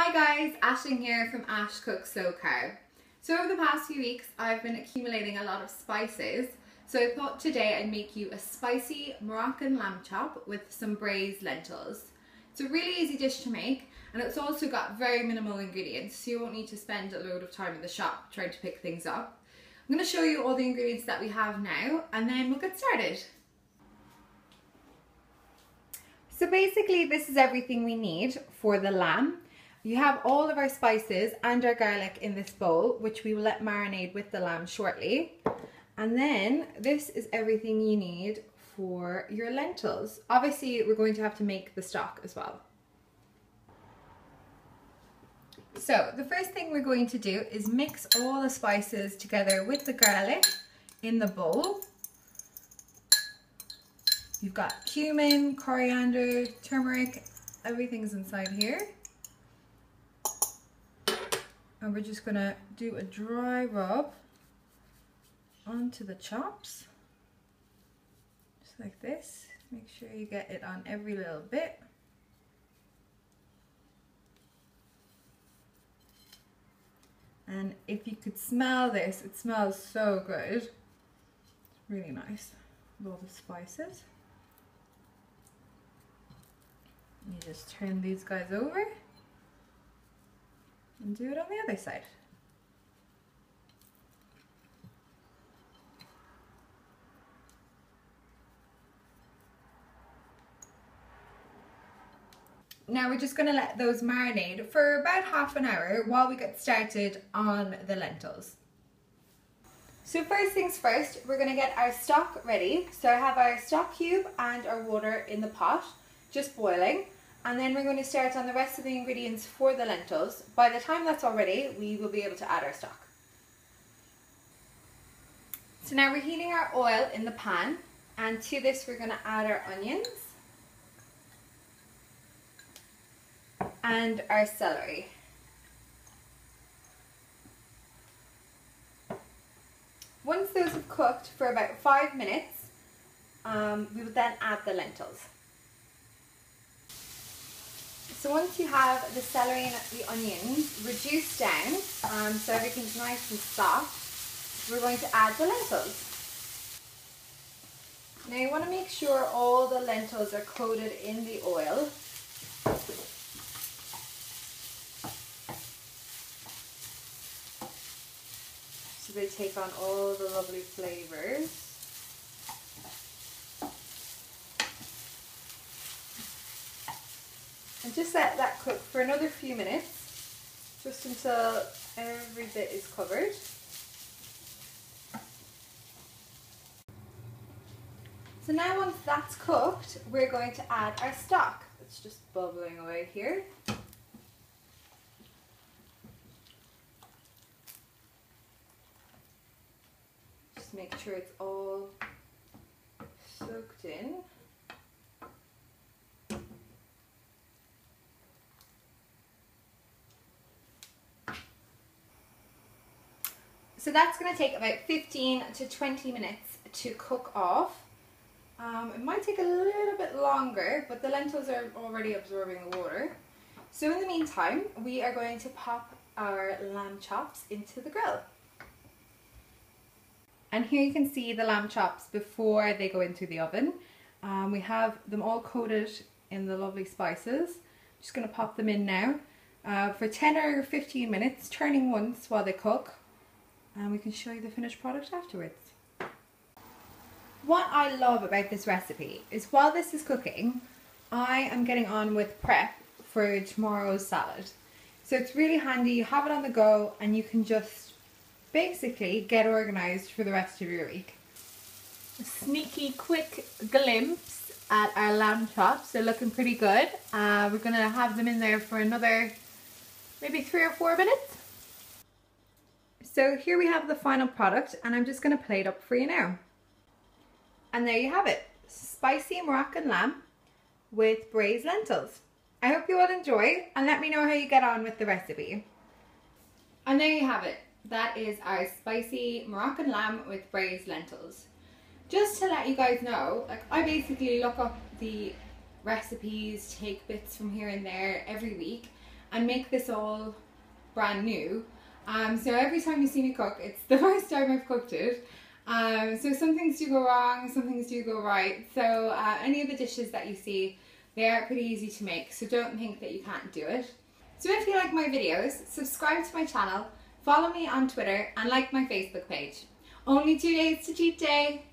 Hi guys, Aisling here from Ash Cooks Slow Carb. So over the past few weeks I've been accumulating a lot of spices, so I thought today I'd make you a spicy Moroccan lamb chop with some braised lentils. It's a really easy dish to make and it's also got very minimal ingredients, so you won't need to spend a load of time in the shop trying to pick things up. I'm going to show you all the ingredients that we have now and then we'll get started. So basically this is everything we need for the lamb. You have all of our spices and our garlic in this bowl, which we will let marinate with the lamb shortly. And then this is everything you need for your lentils. Obviously, we're going to have to make the stock as well. So the first thing we're going to do is mix all the spices together with the garlic in the bowl. You've got cumin, coriander, turmeric, everything's inside here. And we're just gonna do a dry rub onto the chops, just like this. Make sure you get it on every little bit. And if you could smell this, it smells so good. It's really nice with all the spices. You just turn these guys over. And do it on the other side. Now we're just going to let those marinate for about half an hour while we get started on the lentils. So first things first, we're going to get our stock ready. So I have our stock cube and our water in the pot, just boiling. And then we're going to start on the rest of the ingredients for the lentils. By the time that's all ready, we will be able to add our stock. So now we're heating our oil in the pan, and to this we're going to add our onions and our celery. Once those have cooked for about 5 minutes, we will then add the lentils. So once you have the celery and the onions reduced down, so everything's nice and soft, we're going to add the lentils. Now you want to make sure all the lentils are coated in the oil. So they take on all the lovely flavors. And just let that cook for another few minutes, just until every bit is covered. So now once that's cooked, we're going to add our stock. It's just bubbling away here. Just make sure it's all soaked in. So that's going to take about 15 to 20 minutes to cook off. It might take a little bit longer, but the lentils are already absorbing the water. So in the meantime, we are going to pop our lamb chops into the grill. And here you can see the lamb chops before they go into the oven. We have them all coated in the lovely spices. I'm just going to pop them in now for 10 or 15 minutes, turning once while they cook. And we can show you the finished product afterwards. What I love about this recipe is while this is cooking, I am getting on with prep for tomorrow's salad. So it's really handy, you have it on the go and you can just basically get organised for the rest of your week. A sneaky quick glimpse at our lamb chops, they're looking pretty good. We're going to have them in there for another maybe 3 or 4 minutes. So here we have the final product and I'm just going to plate up for you now. And there you have it, spicy Moroccan lamb with braised lentils. I hope you all enjoy and let me know how you get on with the recipe. And there you have it, that is our spicy Moroccan lamb with braised lentils. Just to let you guys know, like I basically look up the recipes, take bits from here and there every week. and make this all brand new. So every time you see me cook, it's the first time I've cooked it. So some things do go wrong, some things do go right. So any of the dishes that you see, they are pretty easy to make, so don't think that you can't do it. So if you like my videos, subscribe to my channel, follow me on Twitter, and like my Facebook page. Only 2 days to cheat day!